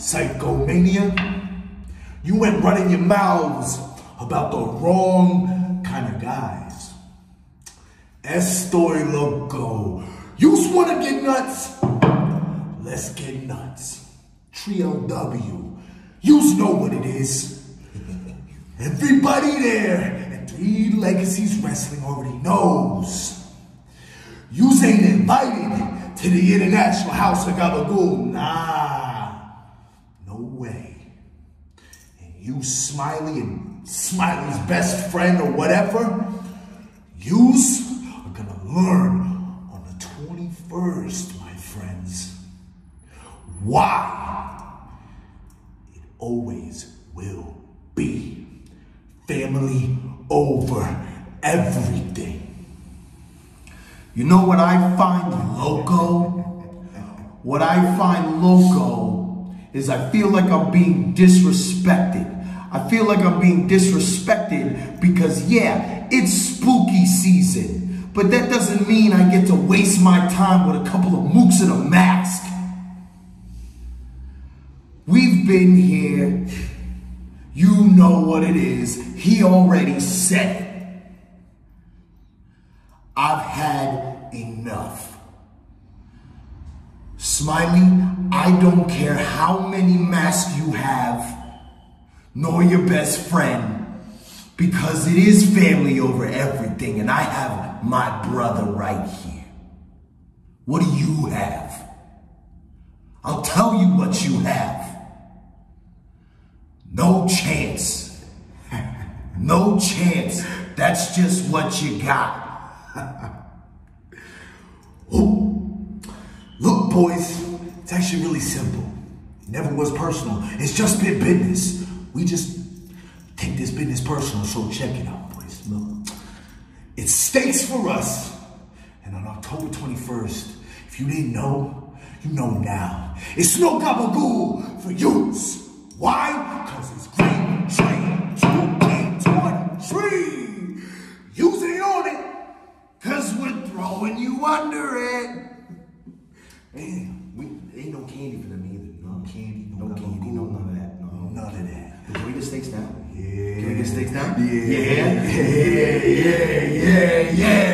Psychomania, you went running your mouths about the wrong kind of guys. Estoy Loco, you just wanna get nuts? Let's get nuts. 3LW, you know what it is. Everybody there at Three Legacies Wrestling already knows. You ain't invited to the International House of Gabagool, nah, no way. And you, Smiley, and Smiley's best friend or whatever, yous are gonna learn on the 21st, my friends, why it always will be family over everything. You know what I find loco? What I find loco is I feel like I'm being disrespected. I feel like I'm being disrespected because, yeah, it's spooky season, but that doesn't mean I get to waste my time with a couple of mooks in a mask. We've been here. You know what it is. He already said it. I've had enough. Smiley, I don't care how many masks you have, nor your best friend, because it is family over everything, and I have my brother right here. What do you have? I'll tell you what you have. No chance. No chance. That's just what you got. Look, boys, it's actually really simple. It never was personal. It's just been business. We just take this business personal, so check it out, boys. Look, it stinks for us. And on October 21st, if you didn't know, you know now. It's no Gabagool for you. Why? Because it's Green Train 2K23. Use it on it. Cause we're throwing you under it. Damn, we ain't no candy for them either. No candy, no none of that. None of that. Can we get steaks down? Yeah. Can we get steaks down? Yeah. Yeah. Yeah. Yeah. Yeah. Yeah.